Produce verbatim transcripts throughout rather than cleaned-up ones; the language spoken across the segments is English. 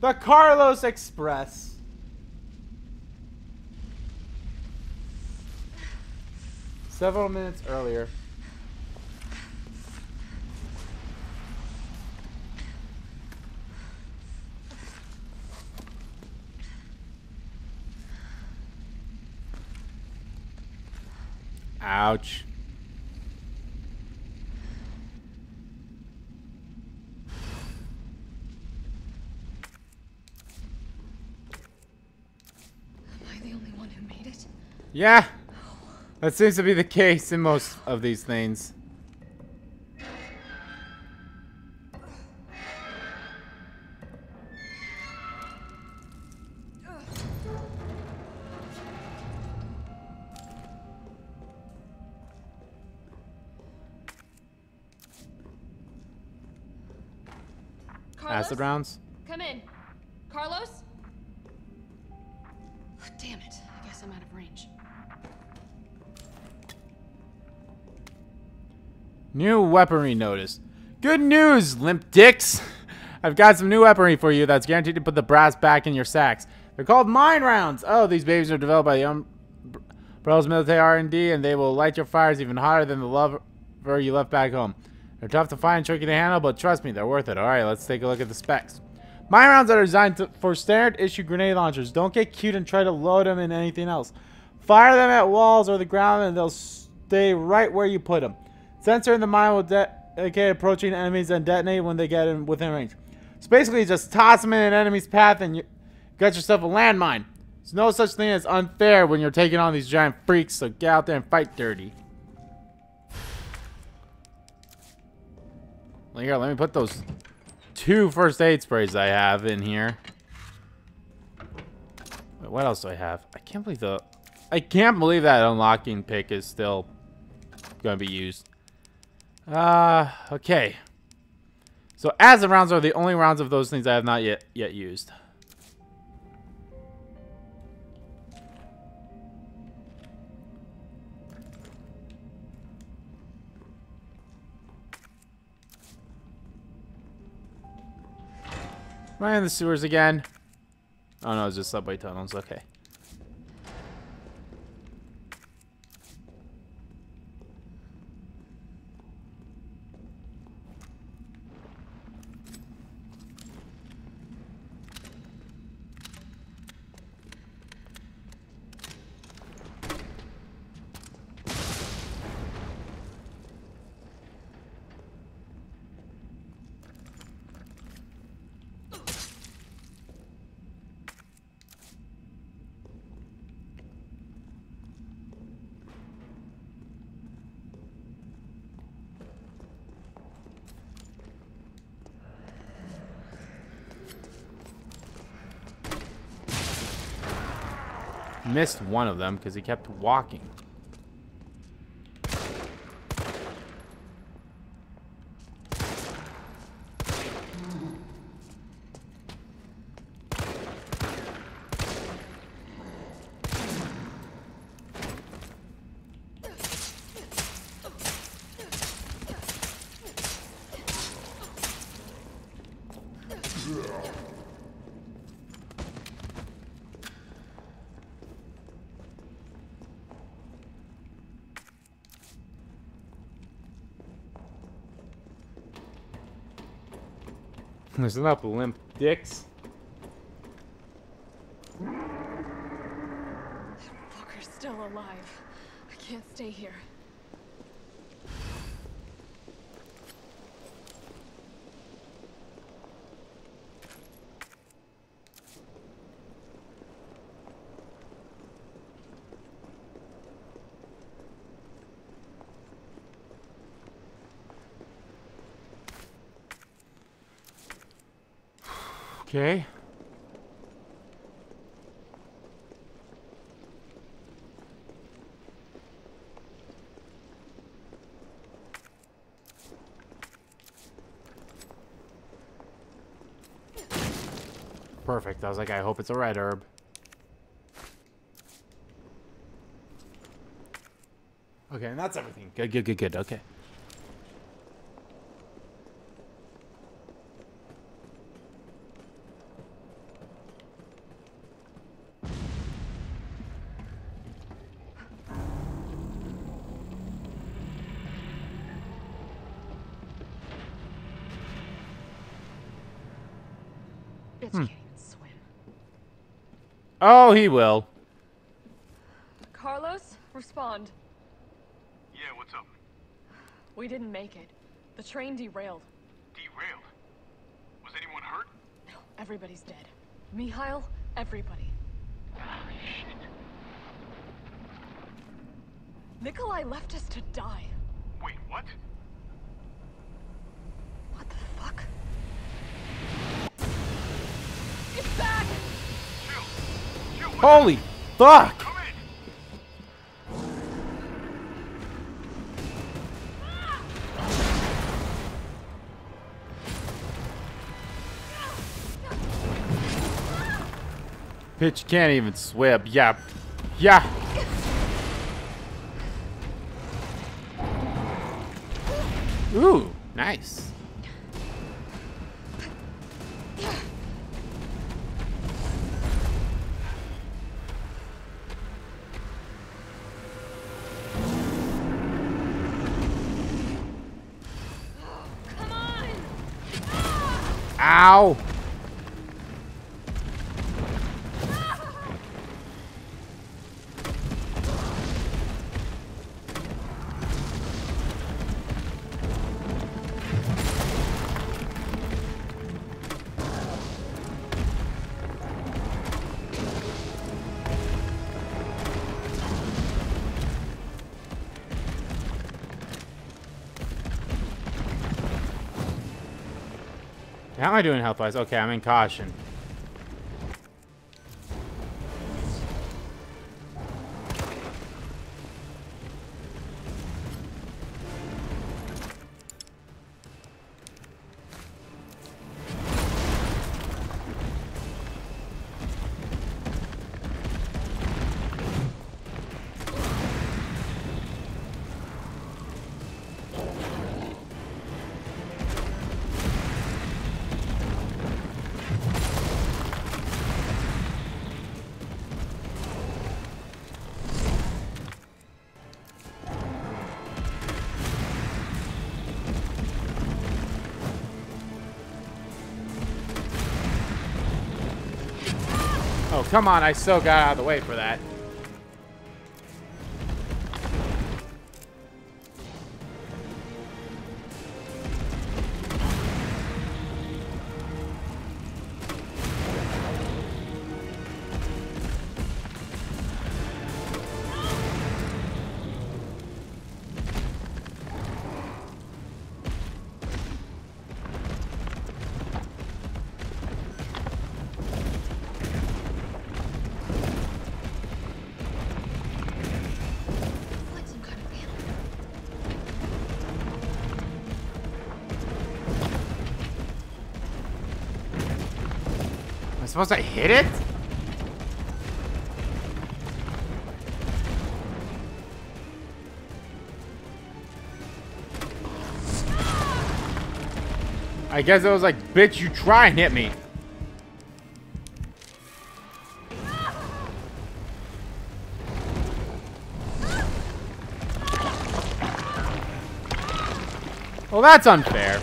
The Carlos Express. Several minutes earlier. Ouch. Yeah, that seems to be the case in most of these things. Carlos? Acid rounds? Come in. Carlos? Damn it. I guess I'm out of range. New weaponry notice. Good news, limp dicks. I've got some new weaponry for you that's guaranteed to put the brass back in your sacks. They're called mine rounds. Oh, these babies are developed by the um, Umbrella's military R and D, and they will light your fires even hotter than the lover you left back home. They're tough to find and tricky to handle, but trust me, they're worth it. All right, let's take a look at the specs. Mine rounds are designed to, for standard-issue grenade launchers. Don't get cute and try to load them in anything else. Fire them at walls or the ground, and they'll stay right where you put them. Sensor in the mine will indicate approaching enemies and detonate when they get in within range. So basically, just toss them in an enemy's path and you got yourself a landmine. There's no such thing as unfair when you're taking on these giant freaks, so get out there and fight dirty. Well, here, let me put those two first aid sprays I have in here. Wait, what else do I have? I can't believe the... I can't believe that unlocking pick is still going to be used. Uh, okay. So acid rounds are the only rounds of those things I have not yet yet used. Am I in the sewers again? Oh no, it's just subway tunnels, okay. Missed one of them because he kept walking. Listen up, limp dicks. That fucker's still alive. I can't stay here. Okay. Perfect. I was like, I hope it's a red herb. Okay, and that's everything. Good, good, good, good. Okay. Kids hmm. can't even swim. Oh, he will. Carlos, respond. Yeah, what's up? We didn't make it. The train derailed. Derailed? Was anyone hurt? No, everybody's dead. Mikhail, everybody. Oh, shit. Nikolai left us to die. Wait, what? What the fuck? It's back! Jill! Jill, what Holy happened? Fuck! Come in! Bitch can't even swim. Yeah. Yeah. Ooh, nice. Ow! How am I doing health-wise? Okay, I'm in caution. Oh, come on, I so got out of the way for that. Supposed to hit it? I guess it was like, bitch, you try and hit me. Well, that's unfair.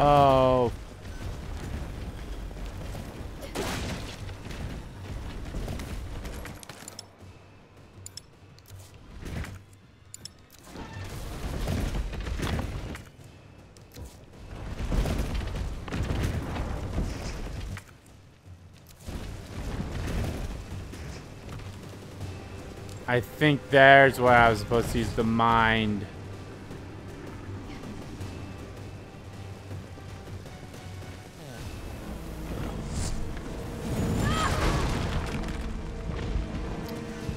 Oh. I think there's where I was supposed to use the mind.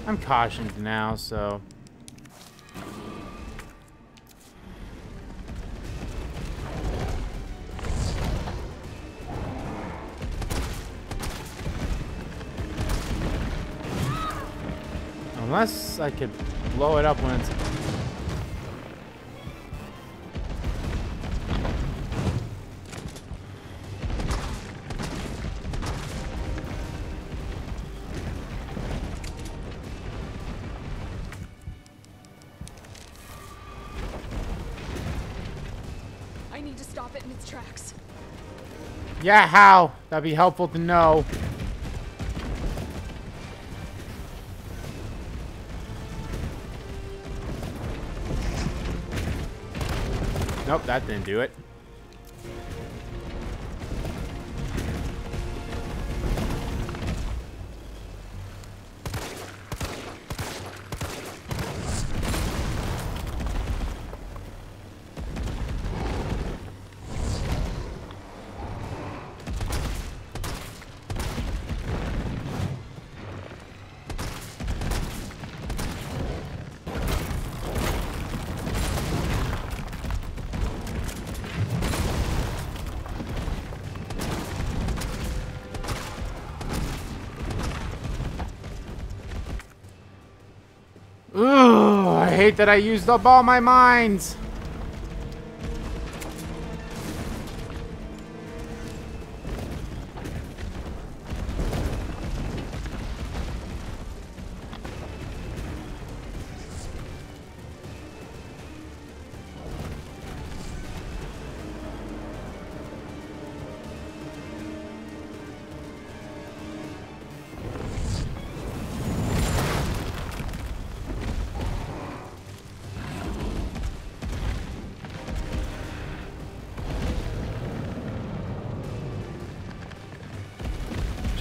I'm cautioned now, so... Unless I could blow it up when it's... I need to stop it in its tracks. Yeah, how? That'd be helpful to know. Nope, that didn't do it. I hate that I used up all my mines.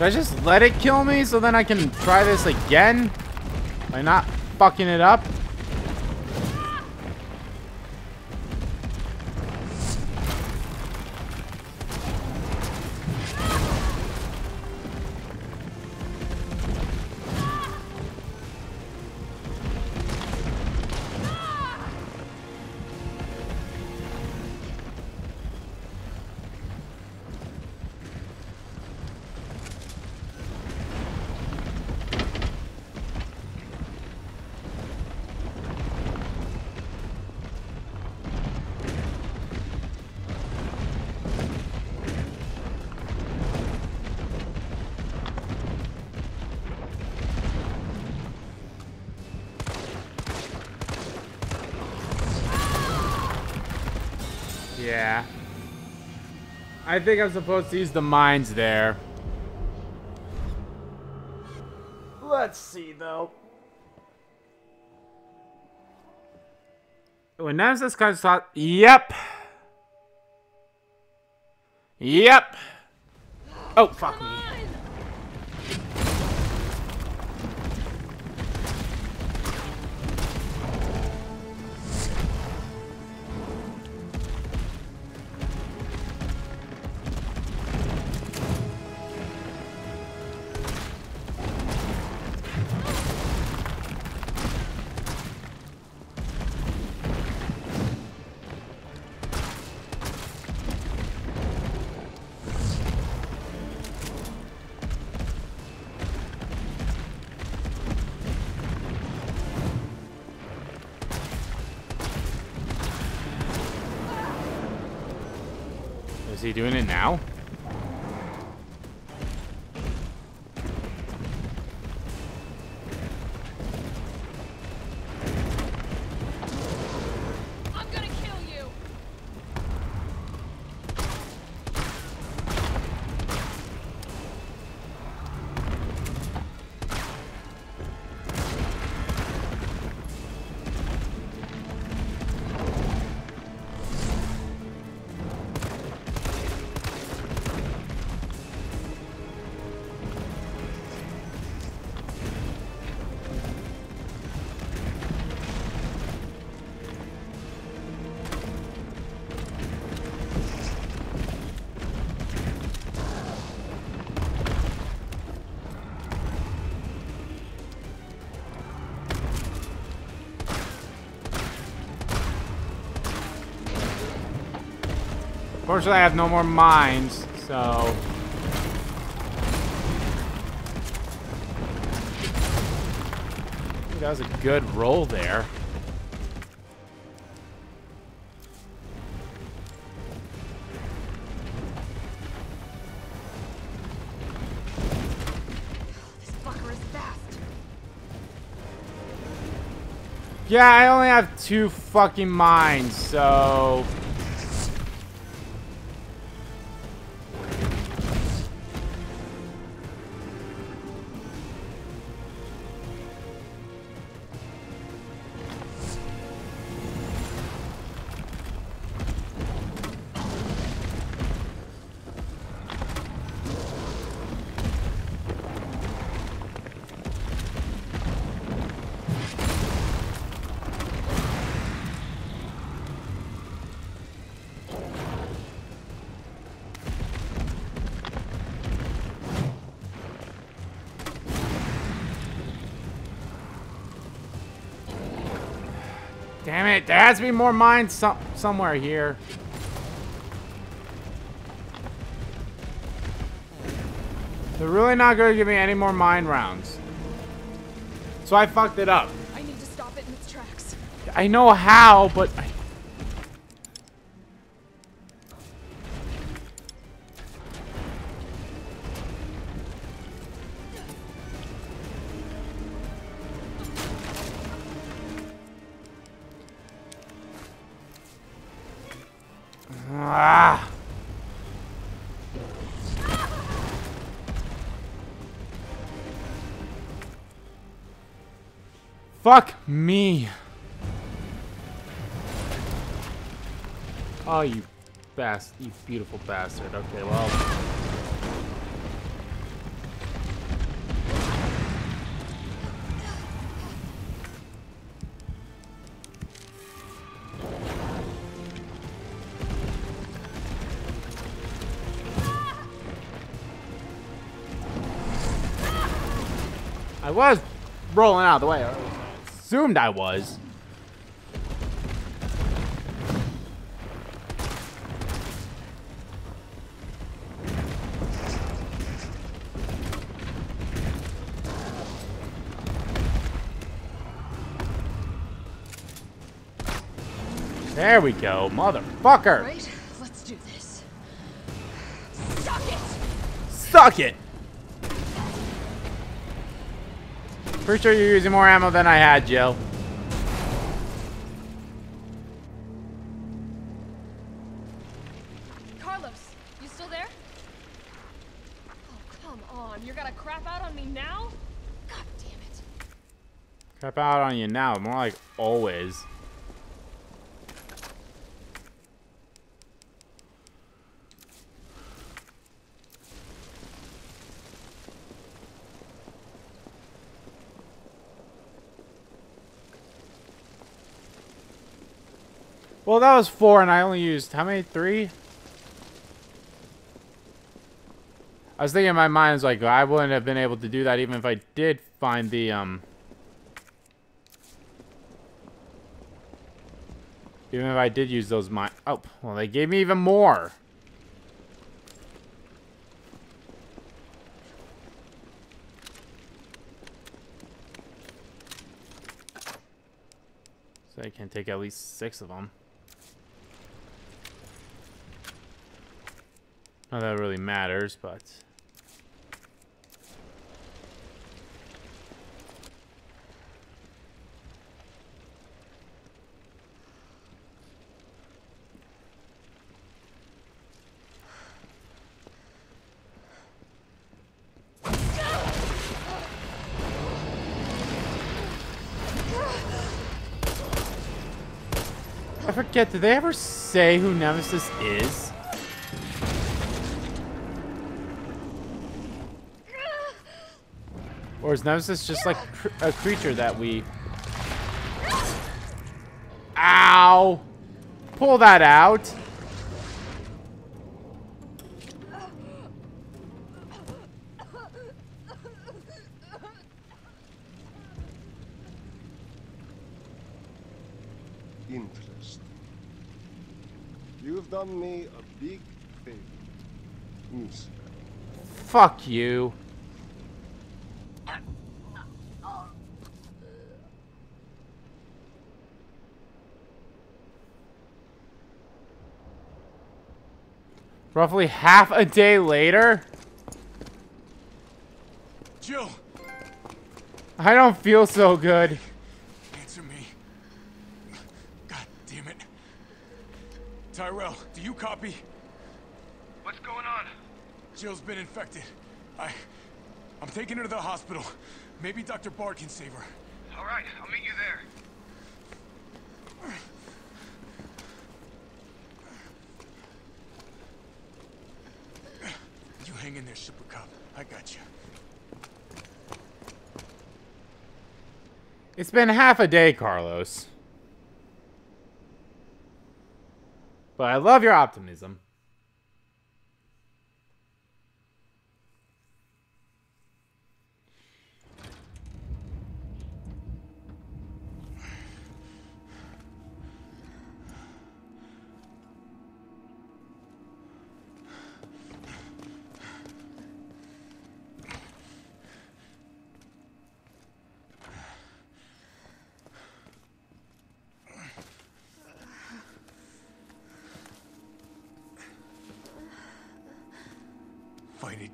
Should I just let it kill me so then I can try this again by not fucking it up? Yeah. I think I'm supposed to use the mines there. Let's see, though. When Nemesis kind of thought... Yep. Yep. Oh, fuck me. Is he doing it now? I'm gonna kill you. Unfortunately, I have no more mines, so... That was a good roll there. Yeah, I only have two fucking mines, so... Damn it, there has to be more mines some somewhere here. They're really not gonna give me any more mine rounds. So I fucked it up. I need to stop it in its tracks. I know how, but I Ah. Fuck me. Oh, you bastard, you beautiful bastard. Okay, well. I was rolling out of the way. I assumed I was. There we go, motherfucker. Right, let's do this. Suck it. Suck it. Pretty sure you're using more ammo than I had, Jill. Carlos, you still there? Oh, come on. You're gonna crap out on me now? God damn it. Crap out on you now. More like always. Well, that was four, and I only used, how many, three? I was thinking in my mind, I was like, I wouldn't have been able to do that even if I did find the, um... even if I did use those mines. Oh, well, they gave me even more. So I can take at least six of them. Not that really matters, but... I forget, did they ever say who Nemesis is? Or is Nemesis just like cr a creature that we... Ow! Pull that out! Interesting. You've done me a big favor. Yes. Fuck you. Roughly half a day later? Jill! I don't feel so good. Answer me. God damn it. Tyrell, do you copy? What's going on? Jill's been infected. I... I'm taking her to the hospital. Maybe Doctor Bard can save her. Alright, I'll meet you there. You hang in there, Super Cop. I got you. It's been half a day, Carlos. But I love your optimism.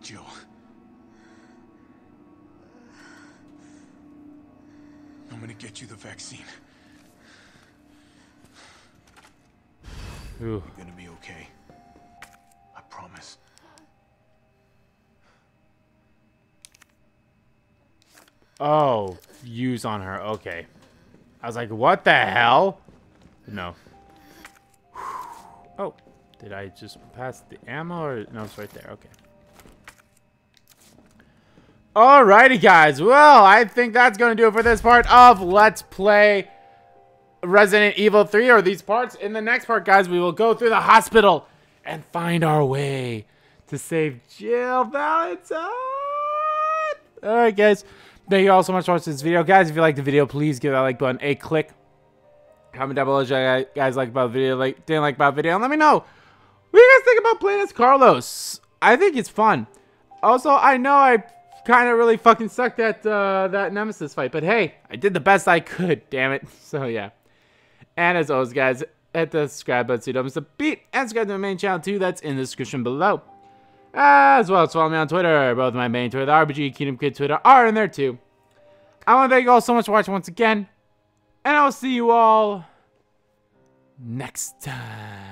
Jill. I'm gonna get you the vaccine. Ooh. You're gonna be okay. I promise. Oh, use on her. Okay. I was like, what the hell? No. Oh, did I just pass the ammo? Or... No, it's right there. Okay. Alrighty, guys. Well, I think that's going to do it for this part of Let's Play Resident Evil three, or these parts. In the next part, guys, we will go through the hospital and find our way to save Jill Valentine. Alright, guys. Thank you all so much for watching this video. Guys, if you liked the video, please give that like button a click. Comment down below if you guys liked about the video, like, didn't like about the video, and let me know. What do you guys think about playing as Carlos? I think it's fun. Also, I know I... kind of really fucking sucked at uh, that Nemesis fight, but hey, I did the best I could, damn it. So yeah, and as always, guys, hit the subscribe button so you don't miss a beat, and subscribe to my main channel too, that's in the description below, as well as follow me on Twitter. Both my main Twitter, the R P G Kingdomkid Twitter, are in there too. I want to thank you all so much for watching once again, and I'll see you all next time.